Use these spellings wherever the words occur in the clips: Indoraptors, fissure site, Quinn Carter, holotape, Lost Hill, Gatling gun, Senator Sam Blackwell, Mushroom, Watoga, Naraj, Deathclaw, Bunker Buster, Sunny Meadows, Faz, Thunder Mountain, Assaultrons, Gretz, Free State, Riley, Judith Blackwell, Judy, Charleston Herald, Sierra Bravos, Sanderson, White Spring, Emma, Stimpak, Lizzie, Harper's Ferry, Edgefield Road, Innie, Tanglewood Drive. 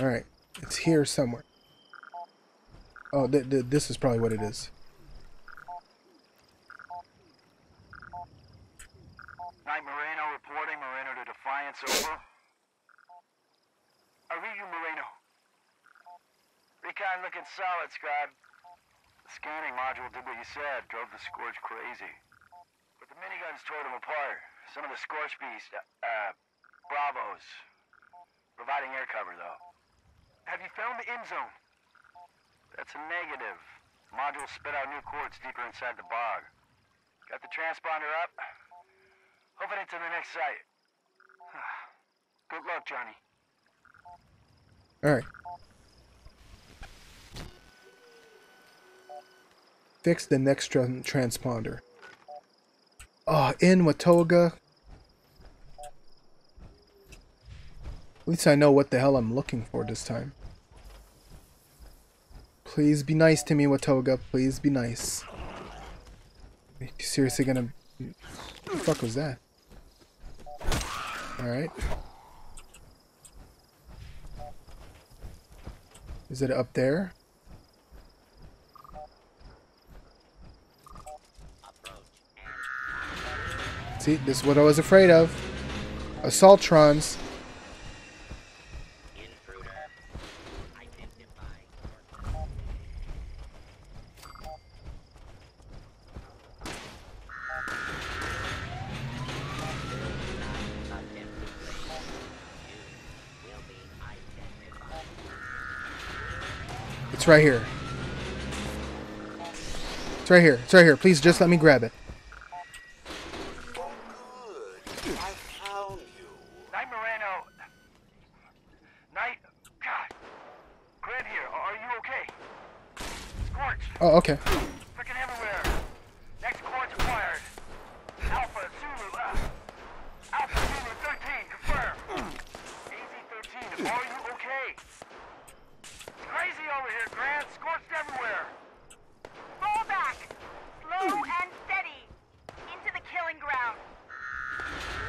All right, it's here somewhere. Oh, this is probably what it is. Night, Moreno reporting. Moreno to Defiance, over. I read you, Moreno. Recon looking solid, Scott. The scanning module did what you said. Drove the Scorch crazy. But the miniguns tore them apart. Some of the Scorch Beasts, Bravos. Providing air cover, though. Have you found the end zone? That's a negative. Module spit out new quartz deeper inside the bog. Got the transponder up. Hoping it to the next site. Good luck, Johnny. Alright. Fix the next transponder. Oh, in Watoga. At least I know what the hell I'm looking for this time. Please be nice to me, Watoga. Please be nice. Are you seriously gonna... What the fuck was that? Alright. Is it up there? See, this is what I was afraid of. Assaultrons. It's right here. It's right here. It's right here. Please just let me grab it. Oh, good. I found you. Night, Moreno. Night. God. Grant here. Are you okay? Scorch. Oh, okay. Freaking everywhere. Next quartz acquired. Alpha Zulu. Alpha Zulu 13. Confirm. AZ 13. Are you okay? Crazy over here, Grant. Scorched everywhere. Fall back. Slow and steady. Into the killing ground.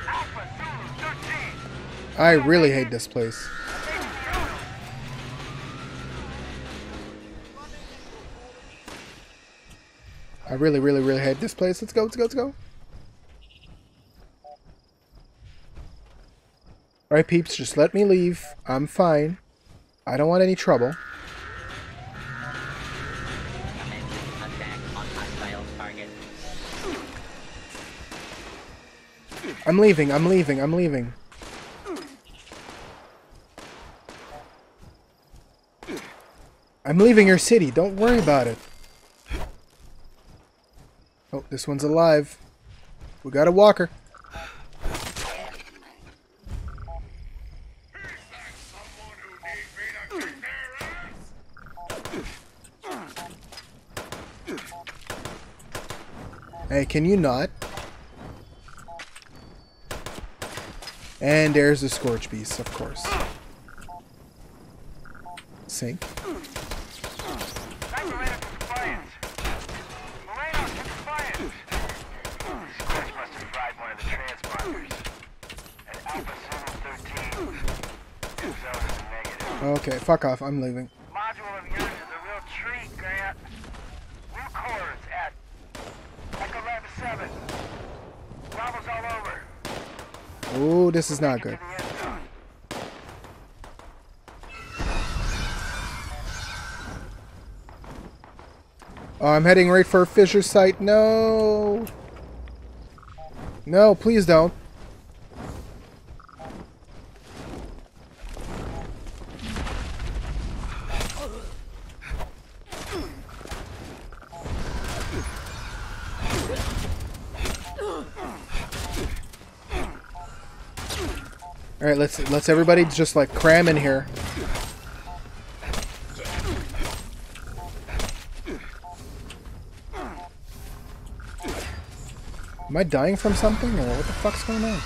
Alpha Zulu 13. I really hate this place. I really, really, really hate this place. Let's go, let's go, let's go. Alright, peeps. Just let me leave. I'm fine. I don't want any trouble. I'm leaving, I'm leaving, I'm leaving. I'm leaving your city, don't worry about it. Oh, this one's alive. We got a walker. Hey, can you not? And there's the Scorch Beast, of course. Sink. Okay, fuck off, I'm leaving. Oh, this is not good. Oh, I'm heading right for a fissure site. No. No, please don't. All right, let's everybody just like cram in here. Am I dying from something or what the fuck's going on?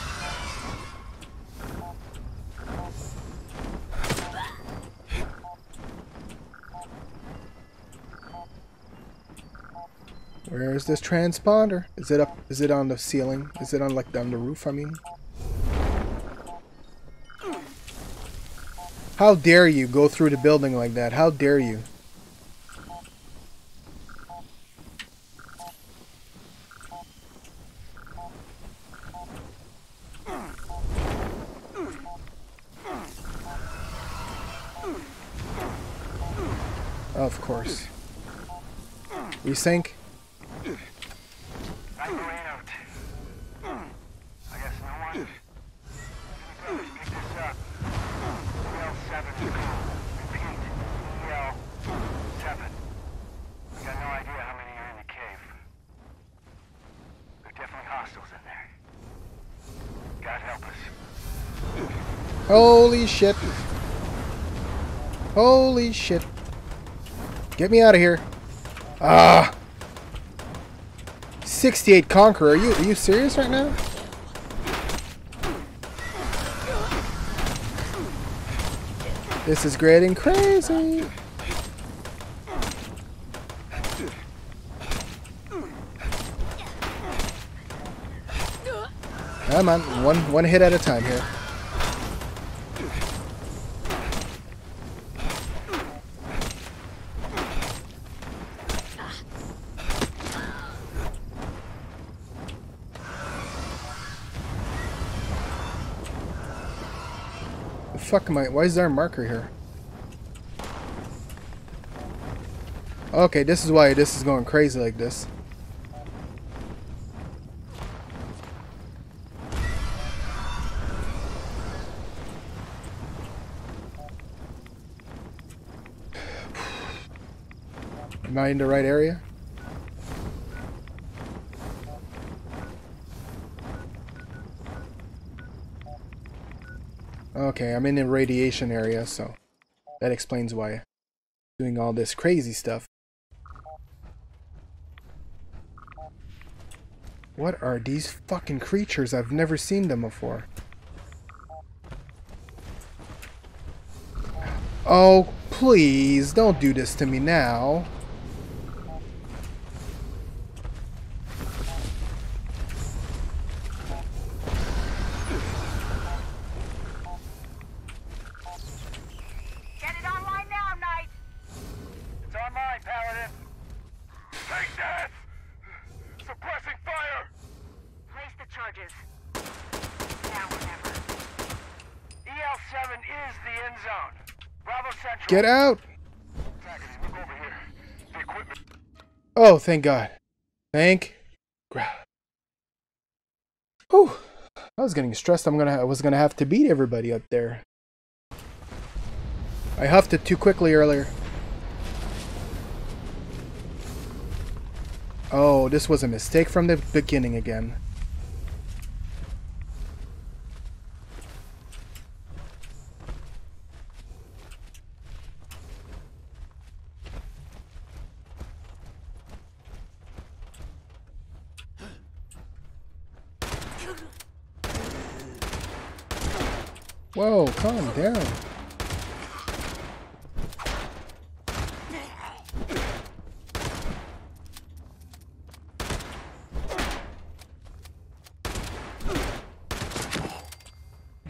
Where is this transponder? Is it up? Is it on the ceiling? Is it on like on the roof? I mean. How dare you go through the building like that? How dare you? Of course. We sink. Holy shit. Holy shit. Get me out of here. Ah! 68 Conqueror. Are you serious right now? This is great and crazy. Come on. One hit at a time here. Fuck am I? Why is there a marker here? Okay, this is why this is going crazy like this. Am I in the right area? Okay, I'm in the radiation area, so that explains why I'm doing all this crazy stuff. What are these fucking creatures? I've never seen them before. Oh, please, don't do this to me now. Get out! Oh, thank God. Thank God. Whew. I was getting stressed. I was gonna have to beat everybody up there. I huffed it too quickly earlier. Oh, this was a mistake from the beginning again. Whoa, calm down. You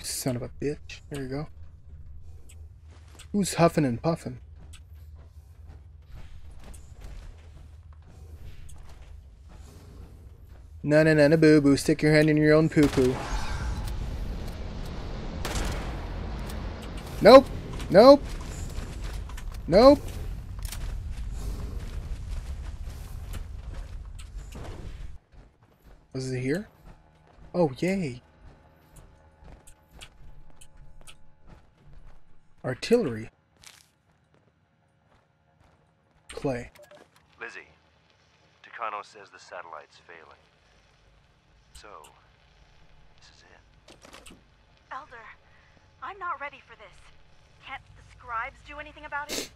son of a bitch. There you go. Who's huffing and puffing? No, no, no, no, boo boo. Stick your hand in your own poo poo. Nope. Nope. Nope. Was it here? Oh, yay. Artillery. Play. Lizzie, Takano says the satellite's failing. So, this is it. Elder, I'm not ready for this. Can't the scribes do anything about it?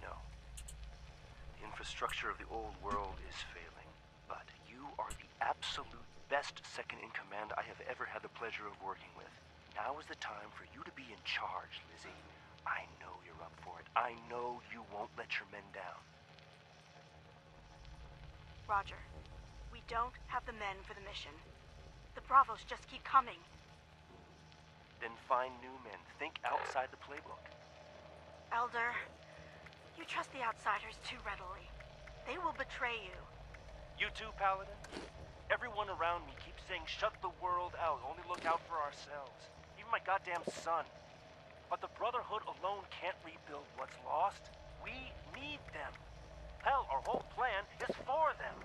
No. The infrastructure of the old world is failing, but you are the absolute best second-in-command I have ever had the pleasure of working with. Now is the time for you to be in charge, Lizzie. I know you're up for it. I know you won't let your men down. Roger. We don't have the men for the mission. The Bravos just keep coming. Then find new men. Think outside the playbook. Elder, you trust the outsiders too readily. They will betray you. You too, Paladin. Everyone around me keeps saying, shut the world out, only look out for ourselves. Even my goddamn son. But the Brotherhood alone can't rebuild what's lost. We need them. Hell, our whole plan is for them.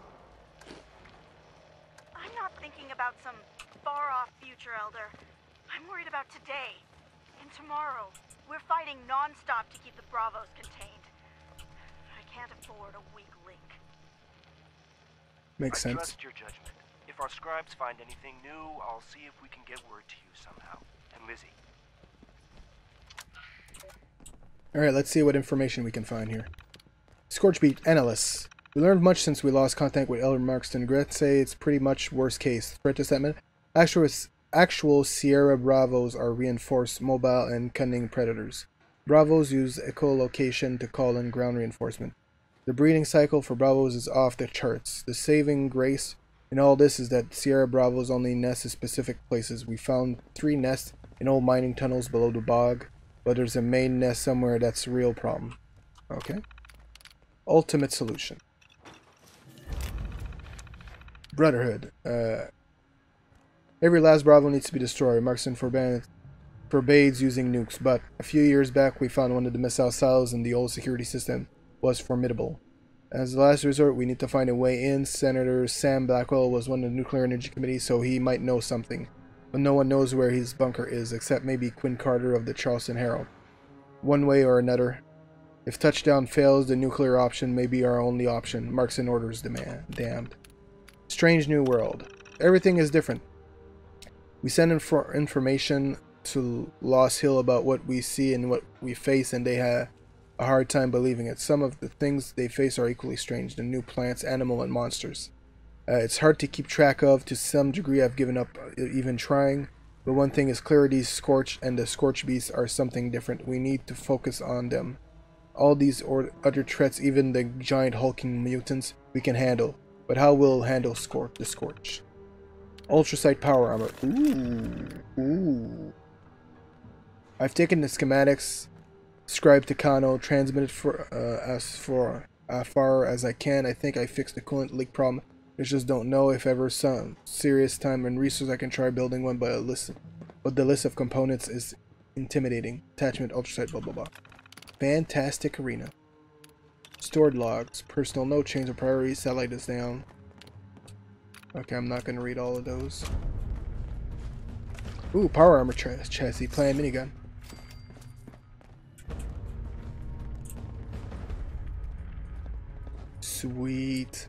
I'm not thinking about some far-off future, Elder. I'm worried about today and tomorrow. We're fighting non-stop to keep the Bravos contained. I can't afford a weak link. Makes sense. I trust your judgment. If our scribes find anything new, I'll see if we can get word to you somehow. And Lizzie. Alright, let's see what information we can find here. Scorch Beat Analysts. We learned much since we lost contact with Elder Markston. Gretz say it's pretty much worst case. Threat assessment. Actual Sierra Bravos are reinforced, mobile, and cunning predators. Bravos use echolocation to call in ground reinforcement. The breeding cycle for Bravos is off the charts. The saving grace in all this is that Sierra Bravos only nest in specific places. We found 3 nests in old mining tunnels below the bog, but there's a main nest somewhere that's a real problem. Okay. Ultimate solution. Brotherhood. Every last Bravo needs to be destroyed. Markston forbades using nukes, but a few years back we found one of the missile silos in the old security system. Was formidable. As the last resort, we need to find a way in. Senator Sam Blackwell was one of the Nuclear Energy Committee, so he might know something. But no one knows where his bunker is, except maybe Quinn Carter of the Charleston Herald. One way or another. If touchdown fails, the nuclear option may be our only option. Markston orders the man. Damned. Strange new world. Everything is different. We send information to Lost Hill about what we see and what we face, and they have a hard time believing it. Some of the things they face are equally strange. The new plants, animal, and monsters. It's hard to keep track of. To some degree, I've given up even trying. But one thing is clear, these Scorch and the Scorch Beasts are something different. We need to focus on them. All these other threats, even the giant hulking mutants, we can handle. But how will handle the Scorch? Ultrasight Power Armor. Ooh. Ooh. I've taken the schematics, scribe Takano, transmitted for, as far as I can. I think I fixed the coolant leak problem. I just don't know if ever some serious time and resource I can try building one, but the list of components is intimidating. Attachment, ultracite, blah blah blah. Fantastic arena. Stored logs, personal note, change of priorities, satellite is down. Okay, I'm not gonna read all of those. Ooh, power armor chassis, plan minigun. Sweet.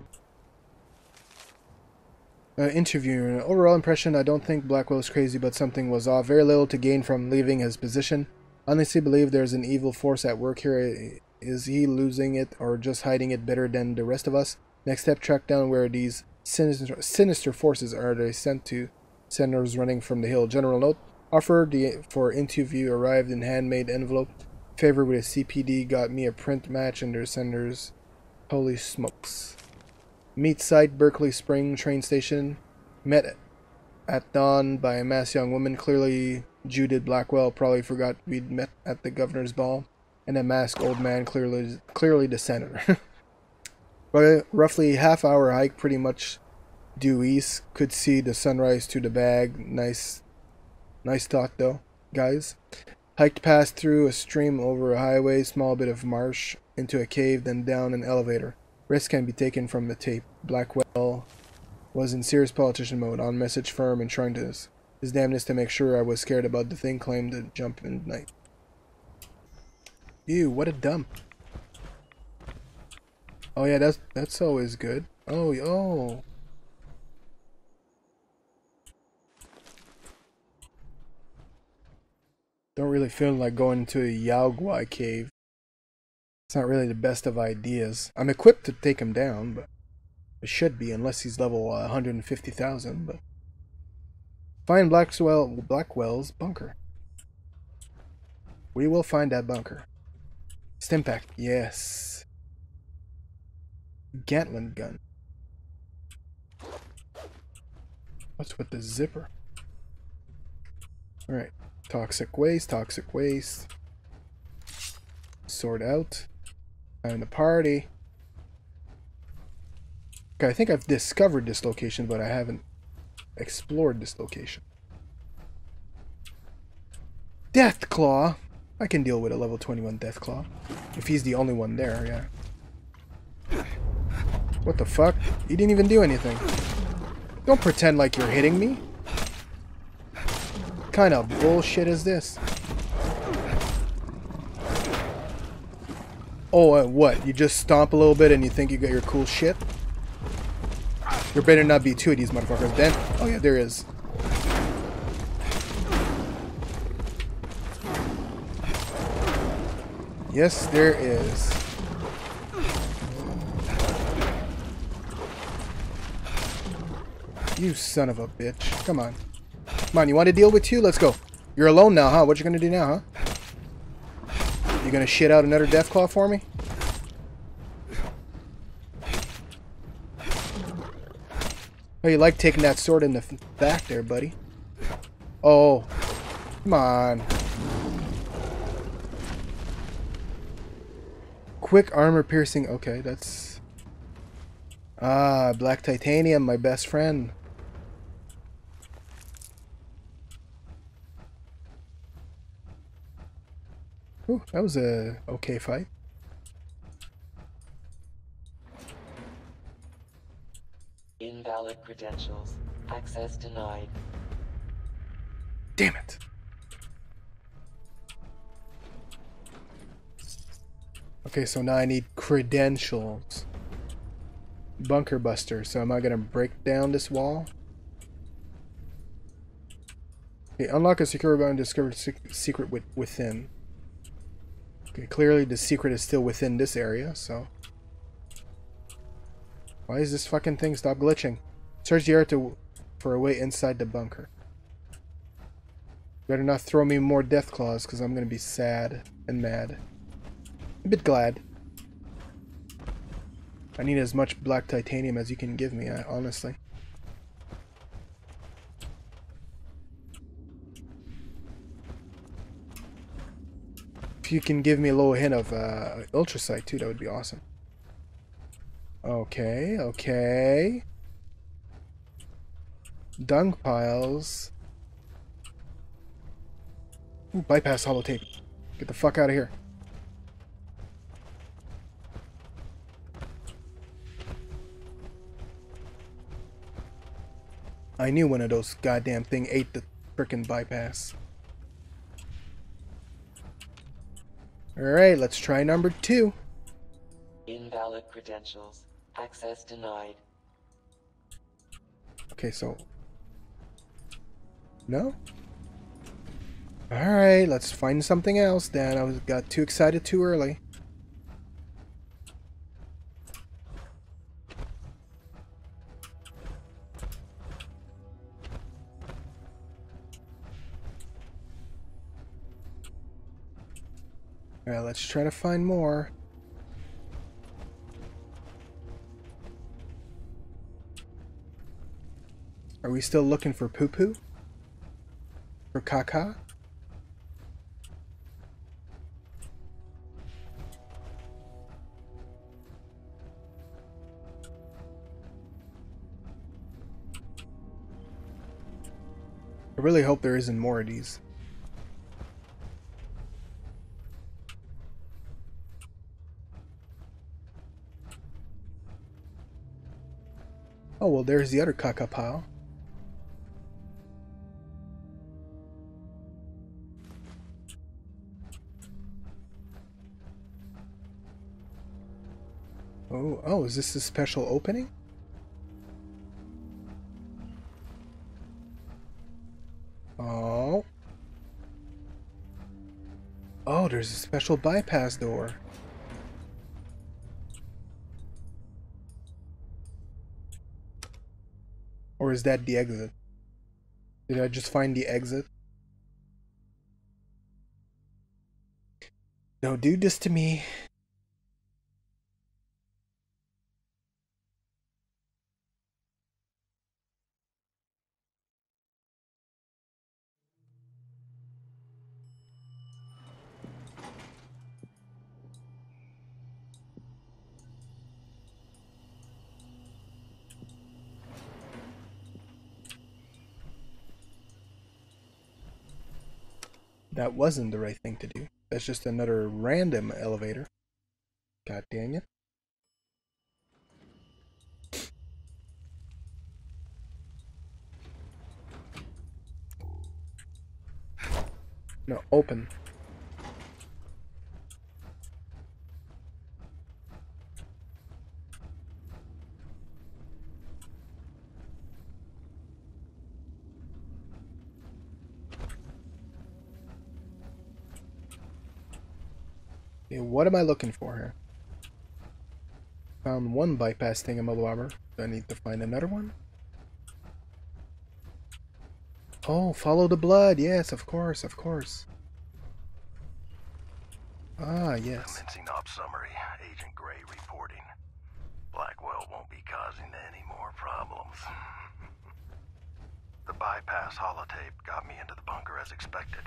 Interviewer. Overall impression, I don't think Blackwell is crazy, but something was off. Very little to gain from leaving his position. Honestly believe there's an evil force at work here. Is he losing it or just hiding it better than the rest of us? Next step, track down where these sinister forces are. They sent to senators running from the hill. General note, offer for interview arrived in handmade envelope. Favor with a CPD got me a print match and their senators. Holy smokes. Meet site, Berkeley Spring train station. Met at dawn by a masked young woman. Clearly, Judith Blackwell probably forgot we'd met at the governor's ball. And a masked old man, clearly the senator. But roughly half-hour hike, pretty much due east. Could see the sunrise to the bag. Nice thought, though, guys. Hiked past through a stream over a highway, small bit of marsh, into a cave, then down an elevator. Risk can be taken from the tape. Blackwell was in serious politician mode, on message, firm, and trying to his damnness to make sure I was scared about the thing, claimed to jump in night. Ew, what a dump. Oh yeah, that's always good. Oh, oh. Don't really feel like going to a Yao Gwai cave. It's not really the best of ideas. I'm equipped to take him down, but it should be, unless he's level 150,000. But find Blackwell's bunker. We will find that bunker. Stimpak, yes. Gatling gun. What's with the zipper? All right, toxic waste. Sort out. Find the party. Okay, I think I've discovered this location, but I haven't explored this location. Deathclaw! I can deal with a level 21 Deathclaw. If he's the only one there, yeah. What the fuck? He didn't even do anything. Don't pretend like you're hitting me. What kind of bullshit is this? Oh, what? You just stomp a little bit and you think you got your cool shit? There better not be two of these motherfuckers then. Oh yeah, there is. Yes, there is. You son of a bitch. Come on. Come on, you want to deal with you? Let's go. You're alone now, huh? What you gonna do now, huh? You gonna shit out another Deathclaw for me? Oh, you like taking that sword in the back there, buddy. Oh. Come on. Quick armor piercing. Okay, that's... Ah, black titanium, my best friend. Ooh, that was a okay fight. Invalid credentials. Access denied. Damn it. Okay, so now I need credentials. Bunker Buster. So am I going to break down this wall? Okay, unlock a secure bound and discover secret within. Okay, clearly the secret is still within this area, so... Why is this fucking thing stop glitching? Search the area for a way inside the bunker. Better not throw me more death claws, because I'm going to be sad and mad. A bit glad. I need as much black titanium as you can give me, honestly. If you can give me a little hint of ultracite too, that would be awesome. Okay, okay. Dung piles. Ooh, bypass holotape. Get the fuck out of here. I knew one of those goddamn thing ate the frickin' bypass. Alright, let's try number two. Invalid credentials. Access denied. Okay, so... No? Alright, let's find something else then. I got too excited too early. Alright, let's try to find more. Are we still looking for poo-poo? For caca? I really hope there isn't more of these. Oh, well, there's the other caca pile. Oh, oh, is this a special opening? Oh. Oh, there's a special bypass door. Or is that the exit? Did I just find the exit? Don't do this to me. That wasn't the right thing to do. That's just another random elevator. God dang it. No, open. Okay, what am I looking for here? Found one bypass thingamabobber. Do I need to find another one? Oh, follow the blood. Yes, of course, of course. Ah, yes. Commencing op summary, Agent Gray reporting. Blackwell won't be causing any more problems. The bypass holotape got me into the bunker as expected.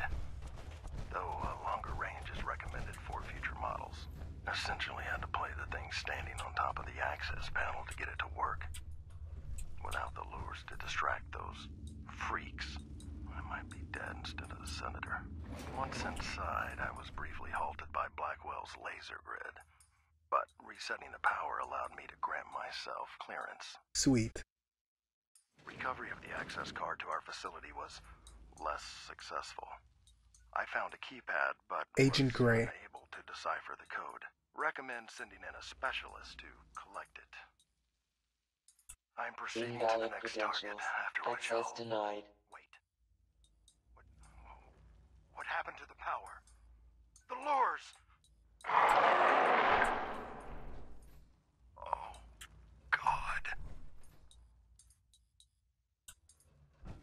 Though a longer range is recommended for future models. Essentially had to play the thing standing on top of the access panel to get it to work. Without the lures to distract those freaks, I might be dead instead of the Senator. Once inside, I was briefly halted by Blackwell's laser grid. But resetting the power allowed me to grant myself clearance. Sweet. Recovery of the access card to our facility was less successful. I found a keypad, but Agent Gray unable to decipher the code. Recommend sending in a specialist to collect it. I'm proceeding to the next target. After which I'll denied. Wait. What happened to the power? The lures. Oh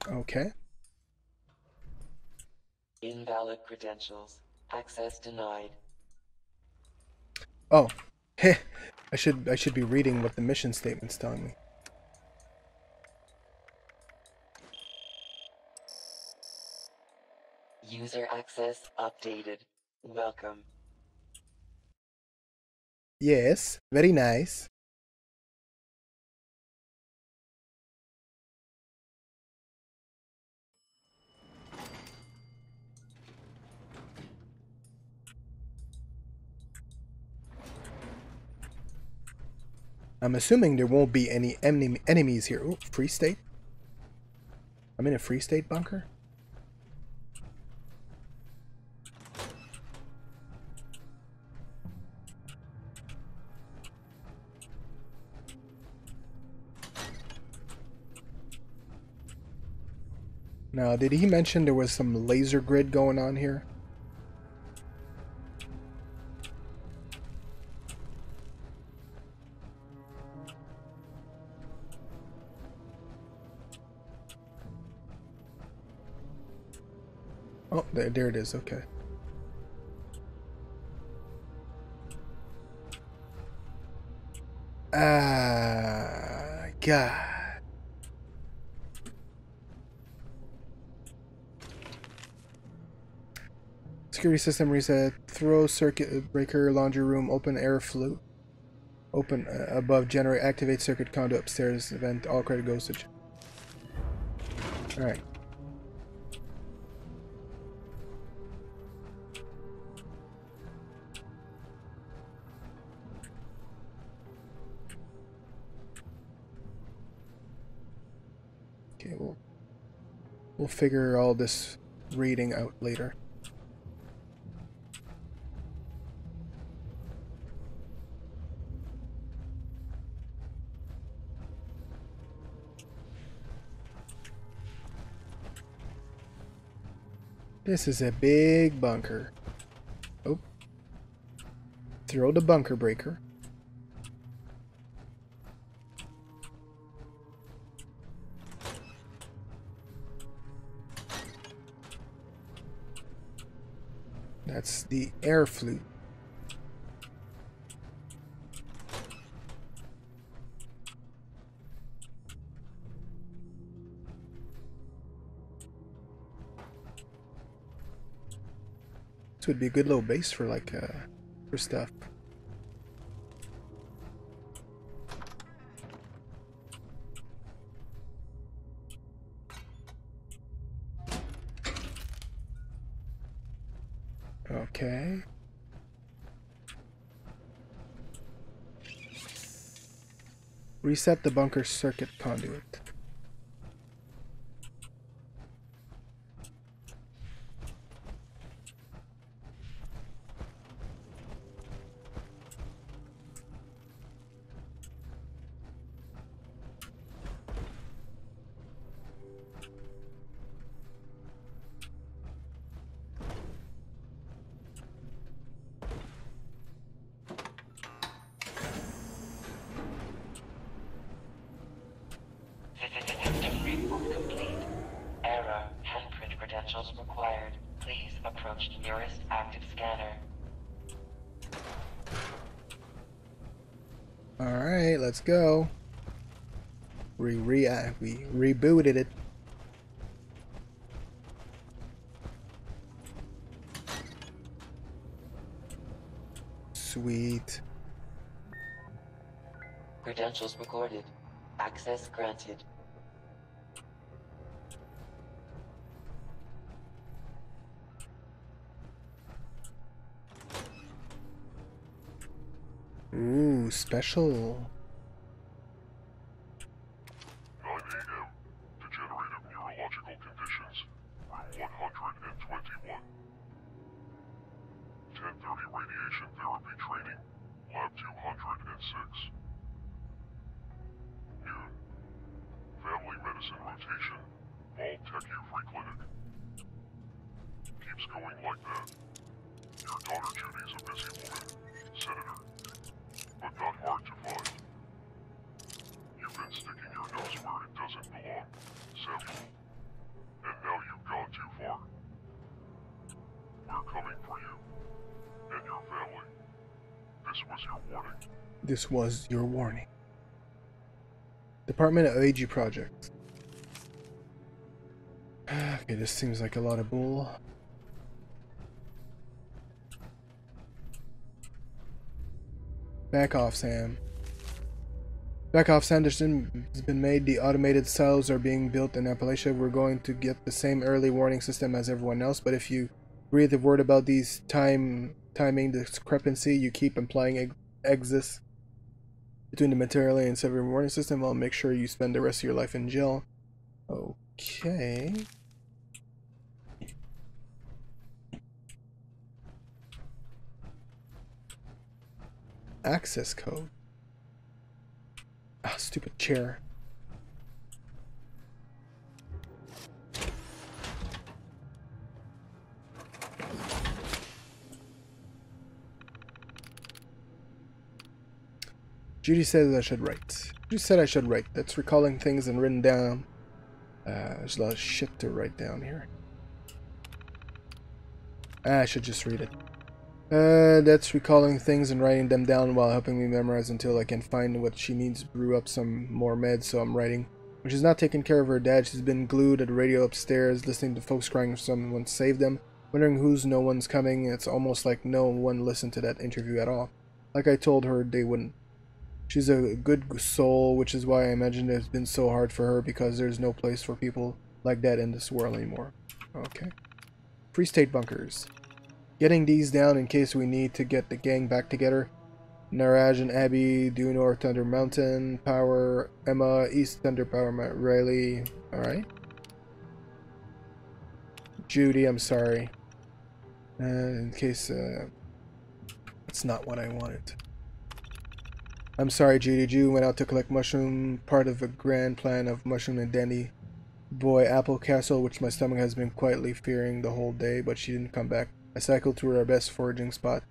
God. Okay. Invalid credentials. Access denied. Oh, heh. I should be reading what the mission statement's telling me. User access updated. Welcome. Yes, very nice. I'm assuming there won't be any enemies here. Ooh, Free State? I'm in a Free State bunker? Now, did he mention there was some laser grid going on here? Oh, there it is, okay. Ah, God. Security system reset, throw circuit breaker, laundry room, open air flute. Open above, generate, activate circuit conduit upstairs, vent, all credit goes to... Alright. We'll figure all this reading out later. This is a big bunker. Oh. Throw the bunker breaker. That's the air flute. This would be a good little base for like for stuff. Okay. Reset the bunker circuit conduit. Go. We rebooted it. Sweet. Credentials recorded. Access granted. Ooh, special. This was your warning. Department of AG Project. Okay, this seems like a lot of bull. Back off, Sam. Back off, Sanderson. It's been made. The automated cells are being built in Appalachia. We're going to get the same early warning system as everyone else, but if you breathe a word about these timing discrepancy, you keep implying exists between the material and severe warning system, I'll make sure you spend the rest of your life in jail. Okay. Access code. Ah, stupid chair. Judy says I should write. Judy said I should write. That's recalling things and written down. There's a lot of shit to write down here. I should just read it. That's recalling things and writing them down while helping me memorize until I can find what she needs. Brew up some more meds, so I'm writing. When she's not taking care of her dad, she's been glued at the radio upstairs, listening to folks crying if someone saved them, wondering who's no one's coming. It's almost like no one listened to that interview at all. Like I told her, they wouldn't. She's a good soul, which is why I imagine it's been so hard for her, because there's no place for people like that in this world anymore. Okay. Free State bunkers. Getting these down in case we need to get the gang back together. Naraj and Abby, due north Thunder Mountain, Power, Emma, East Thunder Power, Riley. Alright. Judy, I'm sorry. In case, that's not what I wanted. I'm sorry, Judy. Judy went out to collect Mushroom, part of a grand plan of Mushroom and Danny Boy Apple Castle, which my stomach has been quietly fearing the whole day, but she didn't come back. I cycled through our best foraging spot,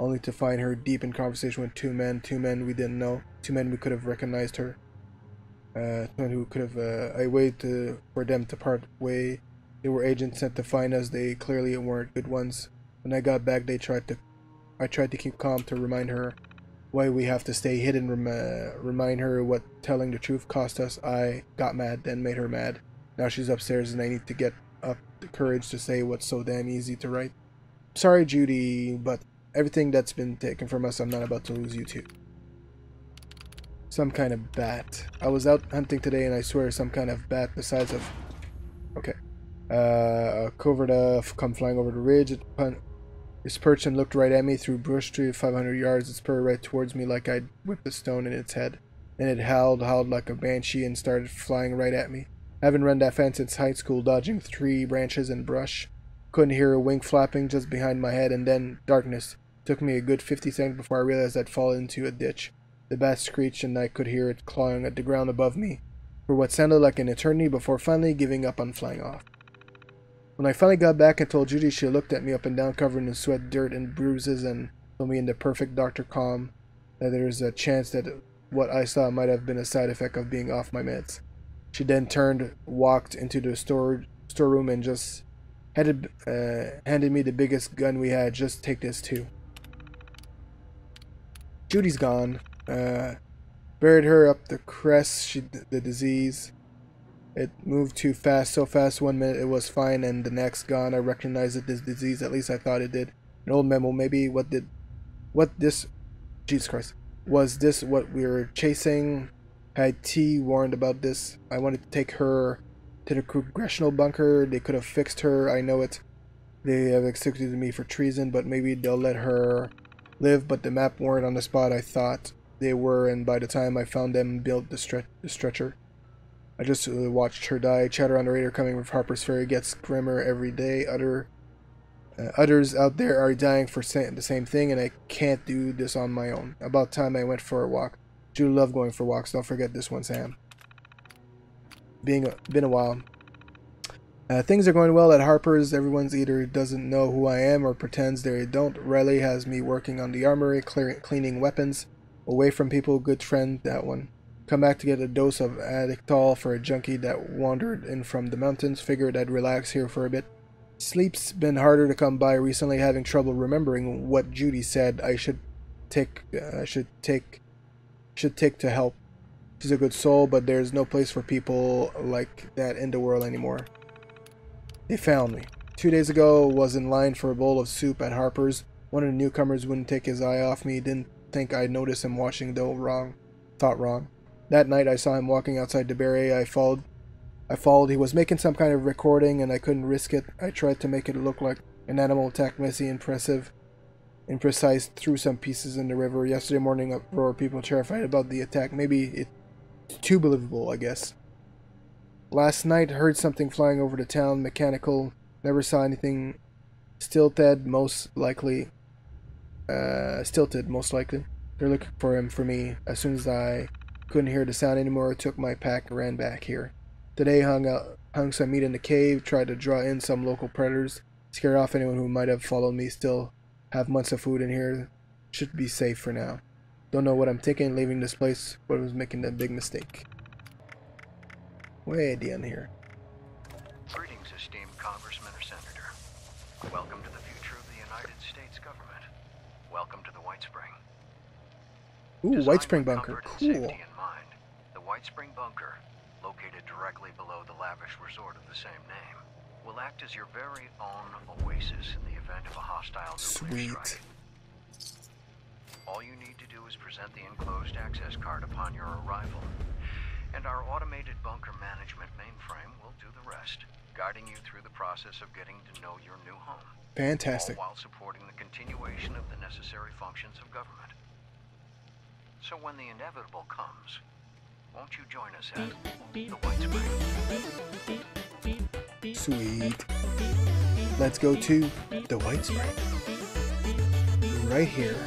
only to find her deep in conversation with two men we didn't know, two men we could have recognized her. Two men who could have, I waited for them to part way. They were agents sent to find us. They clearly weren't good ones. When I got back, I tried to keep calm to remind her why we have to stay hidden, remind her what telling the truth cost us. I got mad, then made her mad. Now she's upstairs and I need to get up the courage to say what's so damn easy to write. Sorry, Judy, but everything that's been taken from us, I'm not about to lose you too. Some kind of bat. I was out hunting today and I swear some kind of bat the size of... Okay. A covert come flying over the ridge. It Its perchon looked right at me through brush tree of 500 yards. Its purr right towards me like I'd whipped a stone in its head. Then it howled like a banshee and started flying right at me. I haven't run that fence since high school, dodging tree branches and brush. Couldn't hear a wing flapping just behind my head, and then darkness. It took me a good 50 seconds before I realized I'd fallen into a ditch. The bat screeched, and I could hear it clawing at the ground above me for what sounded like an eternity before finally giving up on flying off. When I finally got back and told Judy, she looked at me up and down, covered in sweat, dirt, and bruises, and told me in the perfect Dr. Calm that there was a chance that what I saw might have been a side effect of being off my meds. She then turned, walked into the storeroom, and just handed me the biggest gun we had. Just take this too. Judy's gone. Buried her up the crest, the disease. It moved too fast, so fast. 1 minute it was fine, and the next gone. I recognized it as disease, at least I thought it did. An old memo, maybe. Jesus Christ. Was this what we were chasing? Had T warned about this? I wanted to take her to the congressional bunker. They could have fixed her, I know it. They have executed me for treason, but maybe they'll let her live. But the map weren't on the spot I thought they were, and by the time I found them, built the stretcher. I just watched her die. Chatter on the radar coming with Harper's Ferry gets grimmer every day. Others out there are dying for the same thing, and I can't do this on my own. About time I went for a walk. Do love going for walks. Don't forget this one, Sam. Been a while. Things are going well at Harper's. Everyone's either doesn't know who I am or pretends they don't. Riley has me working on the armory, cleaning weapons. Away from people, good friend, that one. Come back to get a dose of Addital for a junkie that wandered in from the mountains. Figured I'd relax here for a bit. Sleep's been harder to come by recently, having trouble remembering what Judy said I should take. I should take to help. She's a good soul, but there's no place for people like that in the world anymore. They found me. 2 days ago, was in line for a bowl of soup at Harper's. One of the newcomers wouldn't take his eye off me. Didn't think I'd notice him watching, though thought wrong. That night I saw him walking outside the barrier. I followed. He was making some kind of recording, and I couldn't risk it. I tried to make it look like an animal attack, messy, imprecise, threw some pieces in the river. Yesterday morning, uproar, people terrified about the attack. Maybe it's too believable, I guess. Last night, heard something flying over the town, mechanical, never saw anything. Stilted, most likely. They're looking for him, for me. As soon as I couldn't hear the sound anymore, I took my pack and ran back here. Today, hung some meat in the cave, tried to draw in some local predators, scare off anyone who might have followed me. Still have months of food in here. Should be safe for now. Don't know what I'm thinking leaving this place, but I was making that big mistake. Way down here. Greetings, esteemed Congressman or Senator. Welcome to the future of the United States government. Welcome to the White Spring. Ooh, White Spring bunker. Cool. In mind, the White Spring bunker, located directly below the lavish resort of the same name, will act as your very own oasis in the event of a hostile nuclear strike. All you need to do is present the enclosed access card upon your arrival, and our automated bunker management mainframe will do the rest, guiding you through the process of getting to know your new home. Fantastic. All while supporting the continuation of the necessary functions of government. So when the inevitable comes, won't you join us at the White Spring? Sweet. Let's go to the White Spring. Right here.